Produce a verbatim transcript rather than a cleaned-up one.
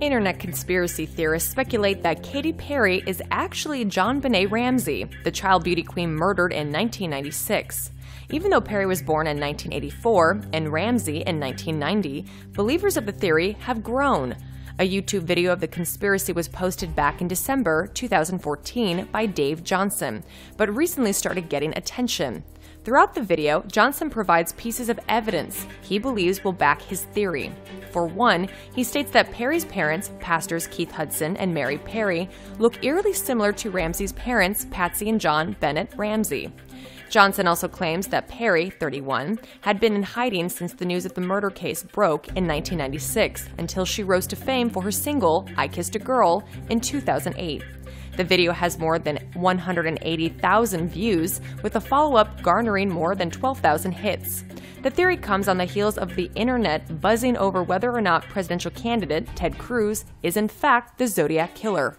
Internet conspiracy theorists speculate that Katy Perry is actually JonBenét Ramsey, the child beauty queen murdered in nineteen ninety-six. Even though Perry was born in nineteen eighty-four and Ramsey in nineteen ninety, believers of the theory have grown. A YouTube video of the conspiracy was posted back in December two thousand fourteen by Dave Johnson, but recently started getting attention. Throughout the video, Johnson provides pieces of evidence he believes will back his theory. For one, he states that Perry's parents, pastors Keith Hudson and Mary Perry, look eerily similar to Ramsey's parents, Patsy and John Bennett Ramsey. Johnson also claims that Perry, thirty-one, had been in hiding since the news of the murder case broke in nineteen ninety-six until she rose to fame for her single, I Kissed a Girl, in two thousand eight. The video has more than one hundred eighty thousand views, with the follow-up garnering more than twelve thousand hits. The theory comes on the heels of the internet buzzing over whether or not presidential candidate Ted Cruz is in fact the Zodiac Killer.